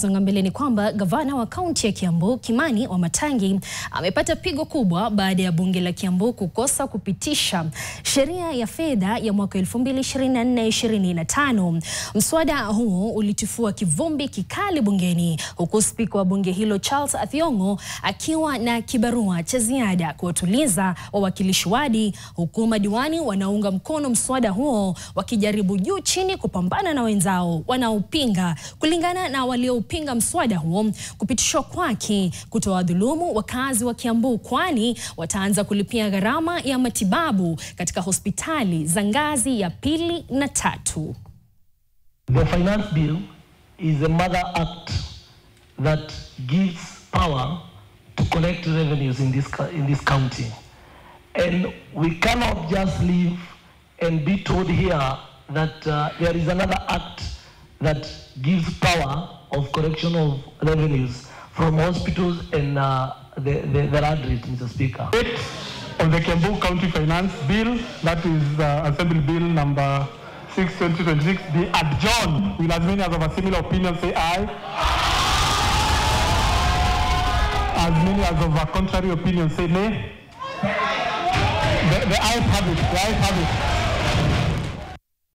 Kisonga mbele ni kwamba gavana wa kaunti ya Kiambu, Kimani wa Matangi, amepata pigo kubwa baada ya bunge la Kiambu kukosa kupitisha sheria ya fedha ya mwaka 2024-2025. Mswada huo ulitifua kivumbi kikali bungeni, huku spika wa bunge hilo Charles Athiongo akiwa na kibarua cha ziada kuwatuliza wawakilishi wadi, huku madiwani wanaunga mkono mswada huo wakijaribu juu chini kupambana na wenzao wanaopinga. Kulingana na walioupinga mswada huo, kupitishwa kwake kutowadhulumu wakazi wa Kiambu, kwani wataanza kulipia gharama ya matibabu katika hospitali za ngazi ya 2 na 3. The finance bill is a mother act that gives power to collect revenues in this county, and we cannot just leave and be told here that there is another act that gives power of correction of revenues from hospitals and their address, Mr. Speaker. On the Kiambu County Finance Bill, that is Assembly Bill number 6/2026, be adjourned. Will as many as of a similar opinion say aye? As many as of a contrary opinion say nay? The ayes have it.